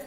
Turret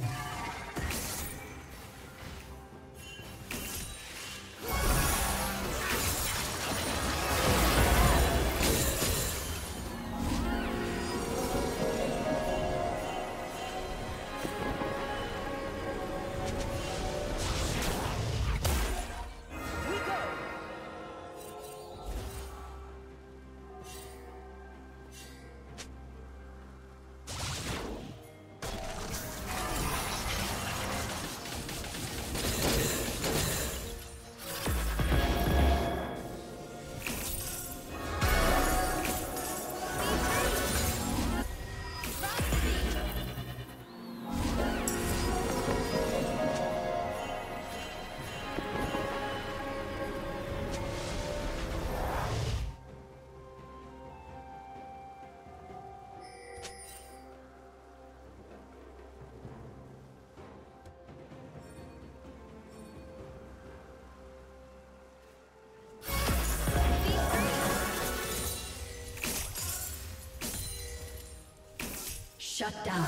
Shut down.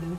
Blue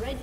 Red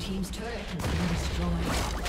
Team's turret has been destroyed.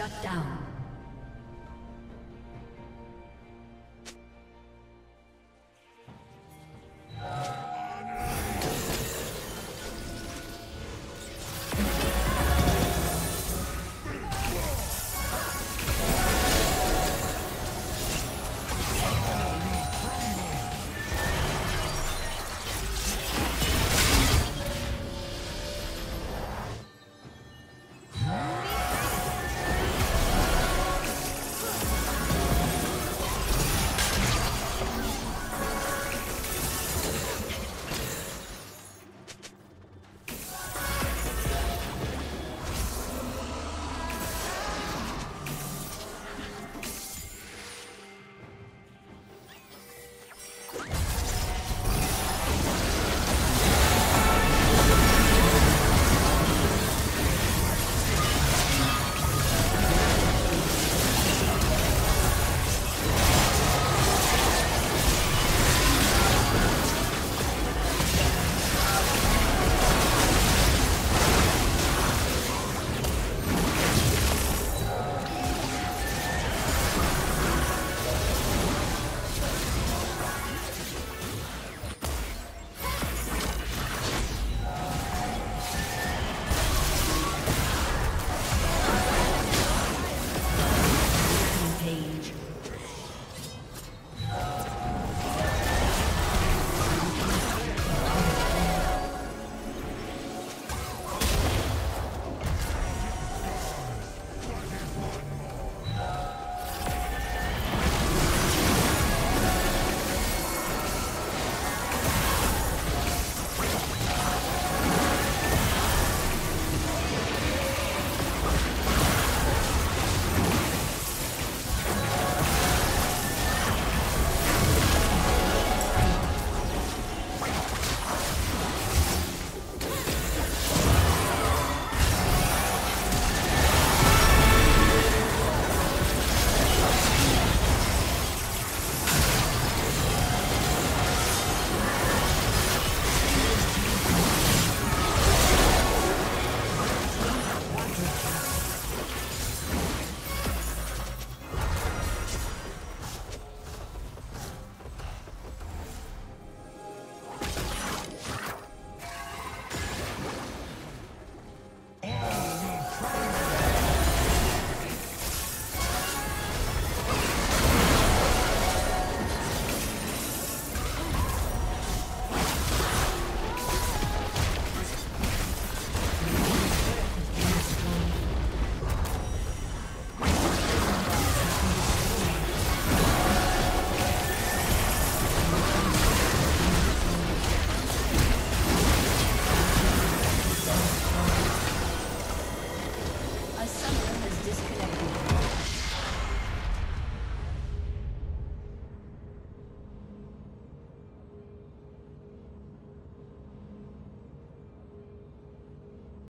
Shut down.